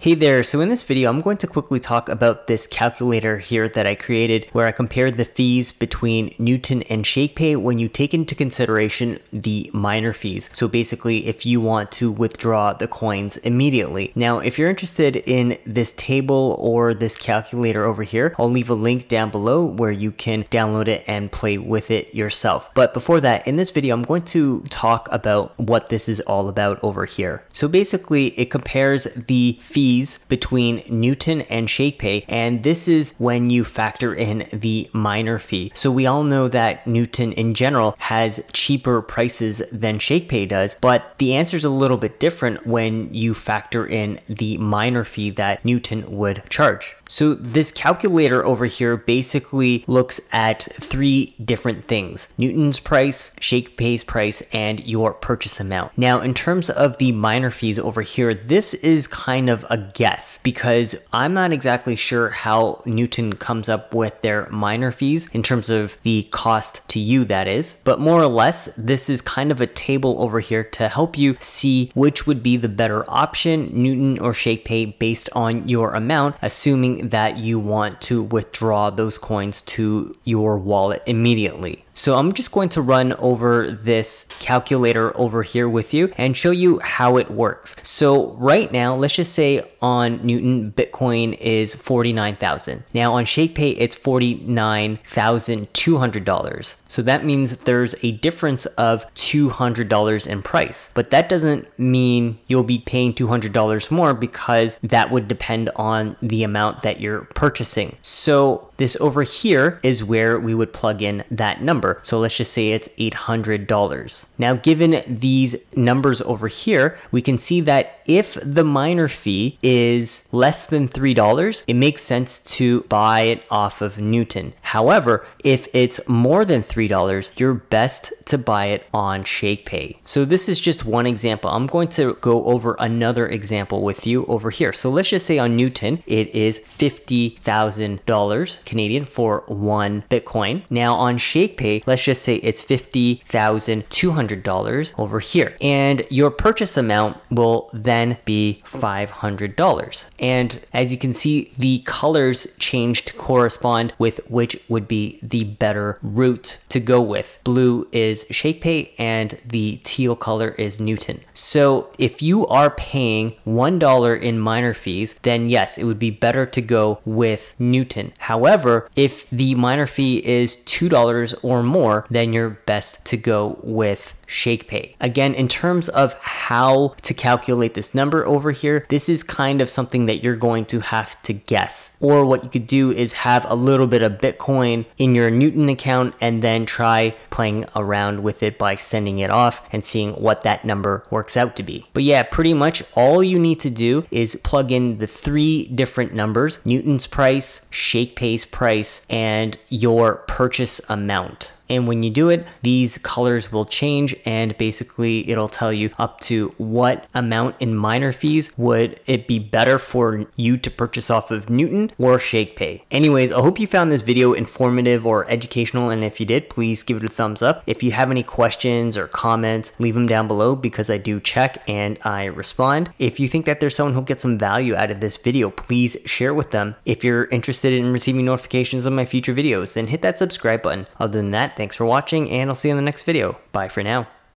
Hey there, so in this video I'm going to quickly talk about this calculator here that I created where I compared the fees between Newton and Shakepay when you take into consideration the minor fees. So basically if you want to withdraw the coins immediately. Now if you're interested in this table or this calculator over here, I'll leave a link down below where you can download it and play with it yourself. But before that, in this video I'm going to talk about what this is all about over here. So basically it compares the fees between Newton and Shakepay, and this is when you factor in the minor fee. So we all know that Newton in general has cheaper prices than Shakepay does, but the answer is a little bit different when you factor in the minor fee that Newton would charge. So this calculator over here basically looks at three different things: Newton's price, Shakepay's price, and your purchase amount. Now, in terms of the minor fees over here, this is kind of a guess because I'm not exactly sure how Newton comes up with their minor fees in terms of the cost to you, that is. But more or less, this is kind of a table over here to help you see which would be the better option, Newton or Shakepay, based on your amount, assuming that you want to withdraw those coins to your wallet immediately. So I'm just going to run over this calculator over here with you and show you how it works. So right now, let's just say on Newton, Bitcoin is $49,000. Now on Shakepay, it's $49,200. So that means there's a difference of $200 in price, but that doesn't mean you'll be paying $200 more because that would depend on the amount that you're purchasing. So this over here is where we would plug in that number. So let's just say it's $800. Now, given these numbers over here, we can see that if the minor fee is less than $3, it makes sense to buy it off of Newton. However, if it's more than $3, you're best to buy it on Shakepay. So this is just one example. I'm going to go over another example with you over here. So let's just say on Newton, it is $50,000. Canadian for one Bitcoin. Now on Shakepay, let's just say it's $50,200 over here, and your purchase amount will then be $500. And as you can see, the colors change to correspond with which would be the better route to go with. Blue is Shakepay and the teal color is Newton. So if you are paying $1 in minor fees, then yes, it would be better to go with Newton. However, if the minor fee is $2 or more, then you're best to go with Shakepay. Again, in terms of how to calculate this number over here, this is kind of something that you're going to have to guess. Or what you could do is have a little bit of Bitcoin in your Newton account and then try playing around with it by sending it off and seeing what that number works out to be. But yeah, pretty much all you need to do is plug in the three different numbers: Newton's price, Shakepay's price, and your purchase amount. And when you do it, these colors will change and basically it'll tell you up to what amount in minor fees would it be better for you to purchase off of Newton or Shakepay. Anyways, I hope you found this video informative or educational, and if you did, please give it a thumbs up. If you have any questions or comments, leave them down below because I do check and I respond. If you think that there's someone who'll get some value out of this video, please share with them. If you're interested in receiving notifications on my future videos, then hit that subscribe button. Other than that, thanks for watching, and I'll see you in the next video. Bye for now.